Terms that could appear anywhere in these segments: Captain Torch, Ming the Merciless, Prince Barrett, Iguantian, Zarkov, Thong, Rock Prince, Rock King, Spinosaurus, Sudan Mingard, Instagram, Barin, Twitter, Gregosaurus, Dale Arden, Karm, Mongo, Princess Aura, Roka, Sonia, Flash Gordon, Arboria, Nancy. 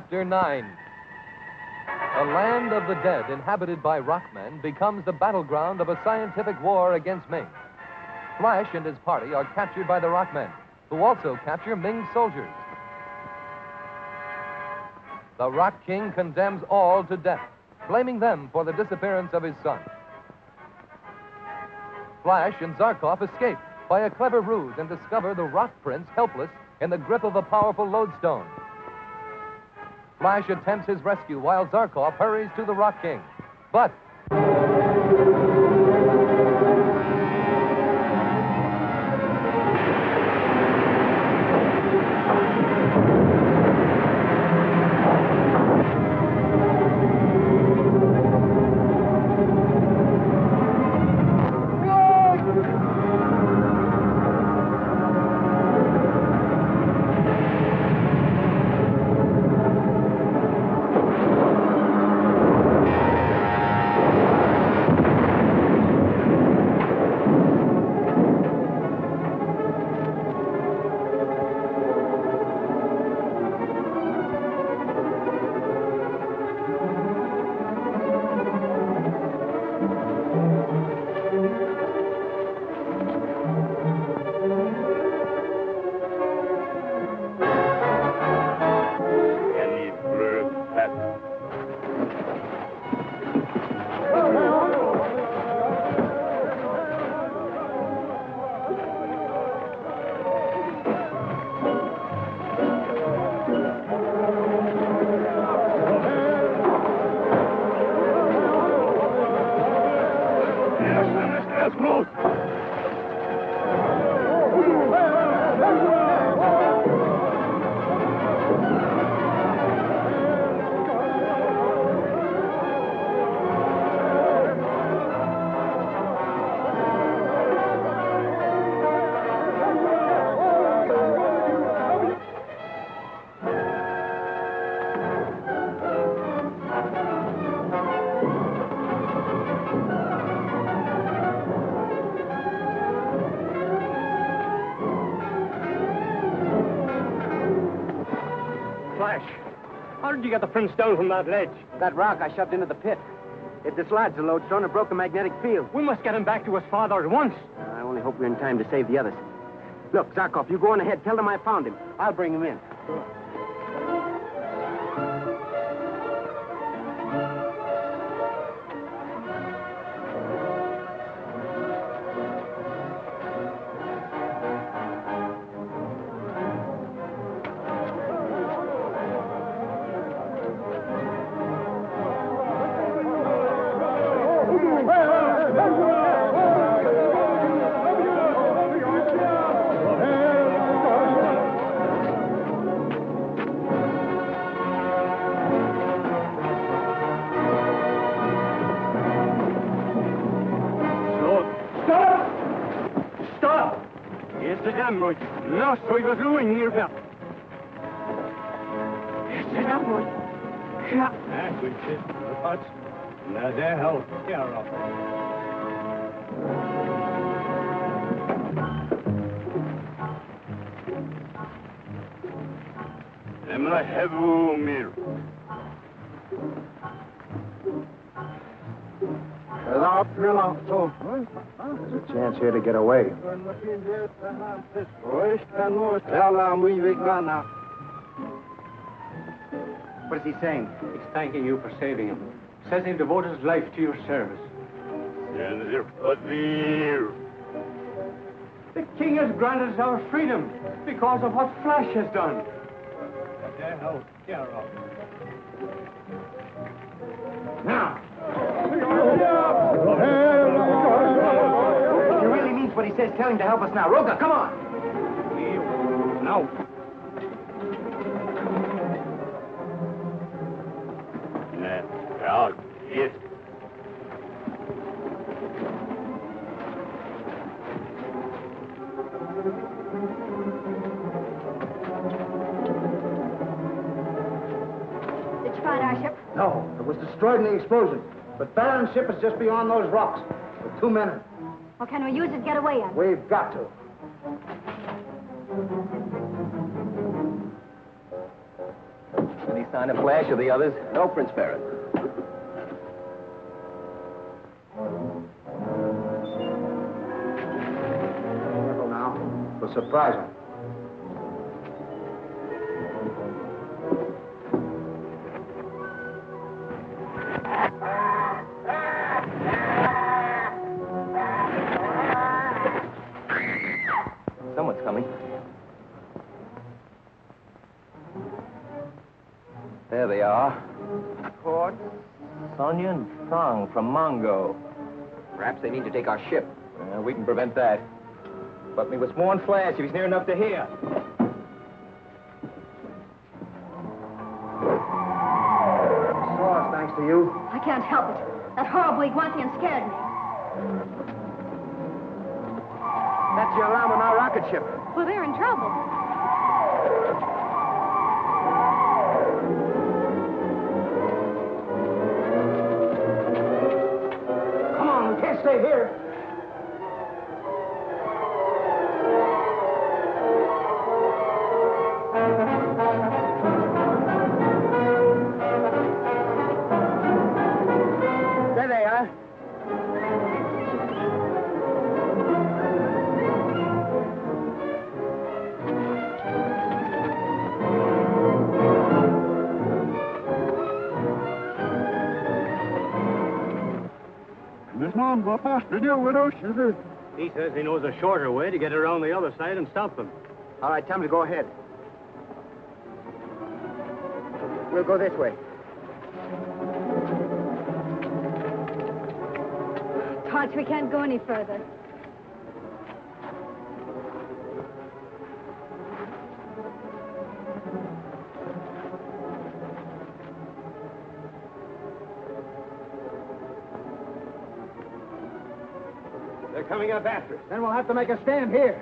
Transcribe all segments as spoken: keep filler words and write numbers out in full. Chapter nine. The land of the dead, inhabited by rockmen, becomes the battleground of a scientific war against Ming. Flash and his party are captured by the rockmen, who also capture Ming's soldiers. The Rock King condemns all to death, blaming them for the disappearance of his son. Flash and Zarkov escape by a clever ruse and discover the Rock Prince helpless in the grip of a powerful lodestone. Flash attempts his rescue while Zarkov hurries to the Rock King. But how did you get the Prince down from that ledge? That rock I shoved into the pit. It dislodged the lodestone and broke the magnetic field. We must get him back to his father at once. I only hope we're in time to save the others. Look, Zarkov, you go on ahead. Tell them I found him. I'll bring him in. Here to get away. What is he saying? He's thanking you for saving him. Says he devoted his life to your service. The king has granted us our freedom because of what Flash has done. Now! What he says, tell him to help us now. Roka, come on! No. Oh, yes. Did you find our ship? No, it was destroyed in the explosion. But Baron's ship is just beyond those rocks. For two minutes. Well, can we use it to get away on? We've got to. Any sign of Flash or the others? No, Prince Barrett. Careful now. We'll surprise him. Someone's coming. There they are. Court. Sonia and Thong from Mongo. Perhaps they need to take our ship. Uh, we can prevent that. But we was warned Flash if he's near enough to hear. I'm lost, thanks to you. I can't help it. That horrible Iguantian scared me. That's your alarm on our rocket ship. Well, they're in trouble. Stay here. There they are. This man got past the deal with us, you see. He says he knows a shorter way to get around the other side and stop them. All right, tell him to go ahead. We'll go this way. Torch, we can't go any further. Coming up after us. Then we'll have to make a stand here.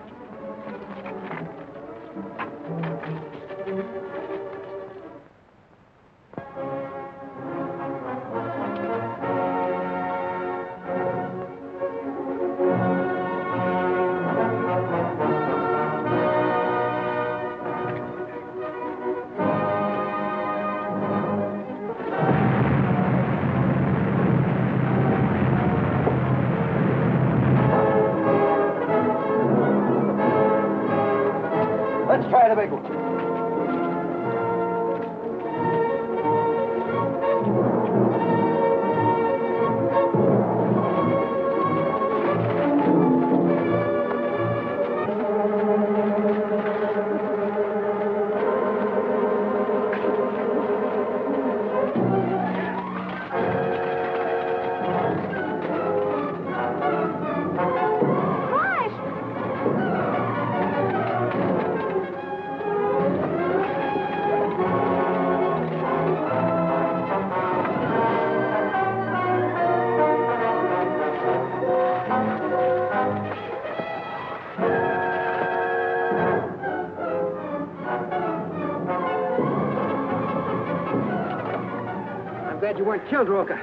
You weren't killed, Roka.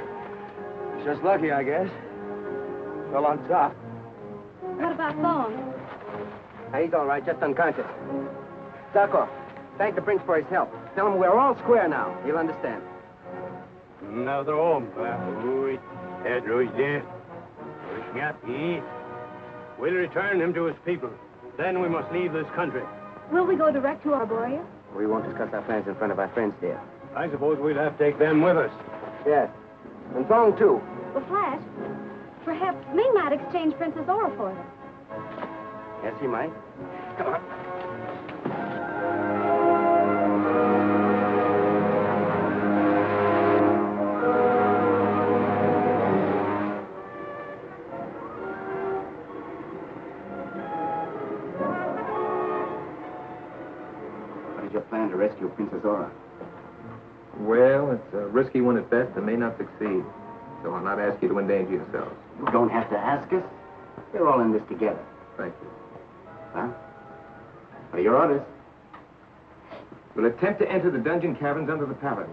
Just lucky, I guess. Fell on top. What about Thong? Hey, he's all right, just unconscious. Zarkov, thank the prince for his help. Tell him we're all square now. He'll understand. Another hombre. We'll return him to his people. Then we must leave this country. Will we go direct to Arboria? We won't discuss our plans in front of our friends, dear. I suppose we'll have to take them with us. Yes. And Thong, too. Well, Flash, perhaps Ming might exchange Princess Aura for them. Yes, he might. Come on. What is your plan to rescue Princess Aura? Well, it's a risky one at best and may not succeed. So I'll not ask you to endanger yourselves. You don't have to ask us. We're all in this together. Thank you. Huh? What are your orders? We'll attempt to enter the dungeon caverns under the palace.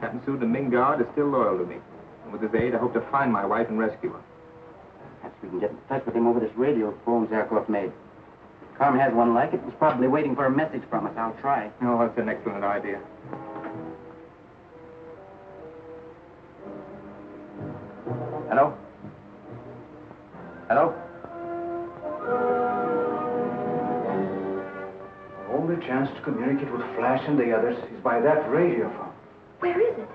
Captain Sudan Mingard is still loyal to me. And with his aid, I hope to find my wife and rescue her. Perhaps we can get in touch with him over this radio phone Zarkov made. Karm has one like it. He's probably waiting for a message from us. I'll try. Oh, that's an excellent idea. Hello? Hello? Our only chance to communicate with Flash and the others is by that radio phone. Where is it?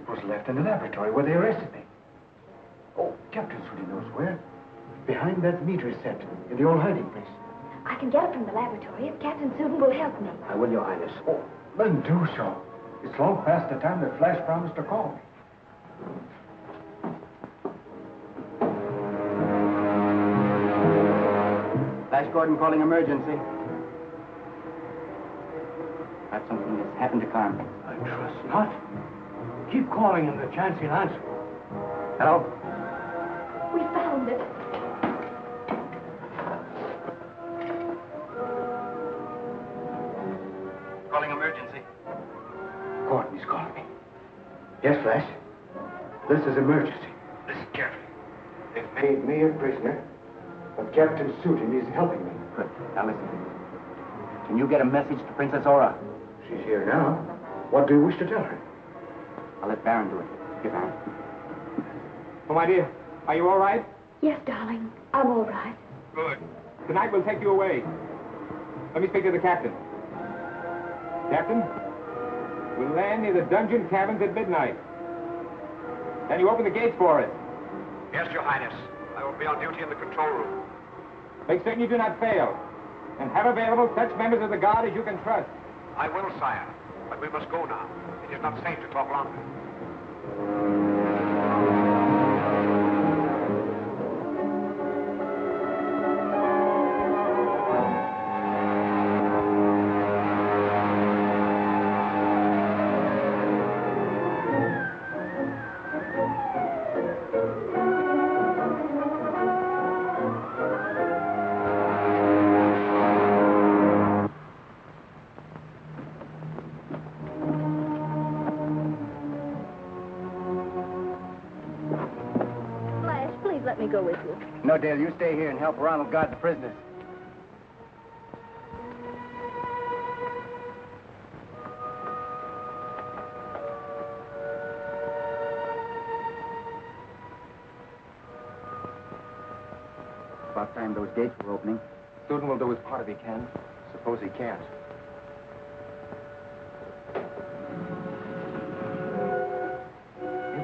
It was left in the laboratory where they arrested me. Oh, Captain Sweetie knows where. Behind that meter set, in the old hiding place. I can get it from the laboratory if Captain Sudan will help me. I will, Your Highness. Oh, then do so. It's long past the time that Flash promised to call me. Flash Gordon calling emergency. That's something that's happened to Karm. I trust not. Keep calling him the chance he'll answer. Hello? We found it. Calling emergency. Gordon, he's calling me. Yes, Flash. This is emergency. Listen carefully. They've made me a prisoner, but Captain Sudan is helping me. Good. Now listen to me. Can you get a message to Princess Aura? She's here now. What do you wish to tell her? I'll let Barin do it. Get out. Oh, my dear. Are you all right? Yes, darling. I'm all right. Good. Tonight we'll take you away. Let me speak to the captain. Captain, we'll land near the dungeon cabins at midnight. Then you open the gates for us. Yes, Your Highness. I will be on duty in the control room. Make certain you do not fail. And have available such members of the guard as you can trust. I will, sire. But we must go now. It is not safe to talk longer. Go with you. No, Dale, you stay here and help Ronald guard the prisoners. About time those gates were opening. Sudan will do his part if he can. Suppose he can't.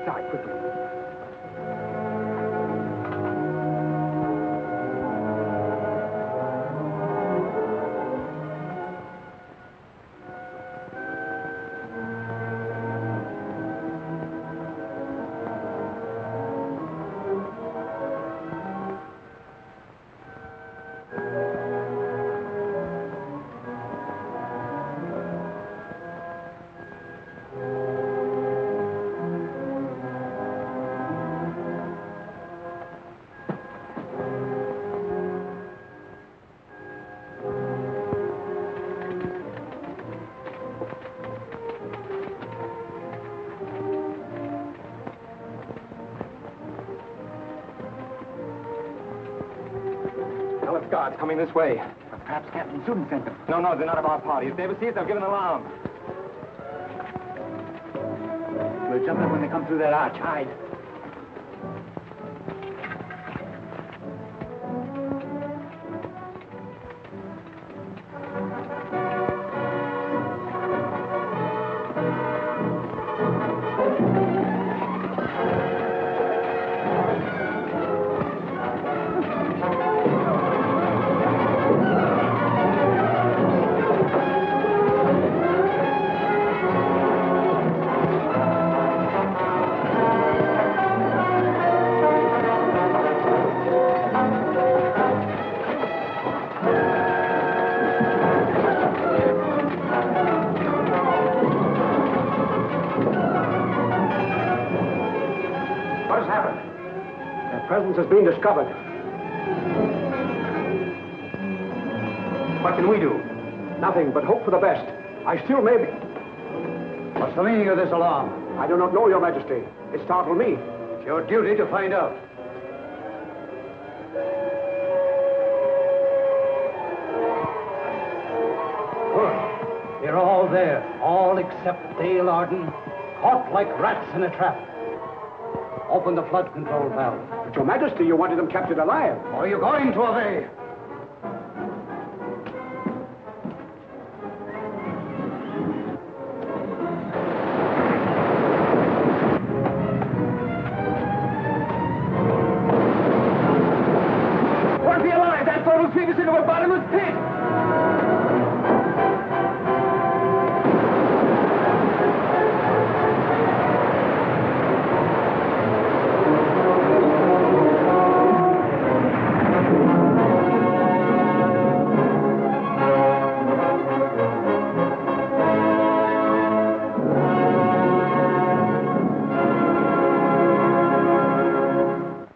Inside, quickly. Guards coming this way. But perhaps Captain Sudan sent them. No, no, they're not of our party. If they ever see us, they'll give an alarm. We'll jump in when they come through that arch. Hide. Has been discovered. What can we do? Nothing but hope for the best. I still may be... What's the meaning of this alarm? I do not know, Your Majesty. It startled me. It's your duty to find out. Good. They're all there, all except Dale Arden, caught like rats in a trap. Open the flood control valve. But Your Majesty, you wanted them captured alive. Or are you going to obey? Where's he alive? That photo feed us into a bottomless pit!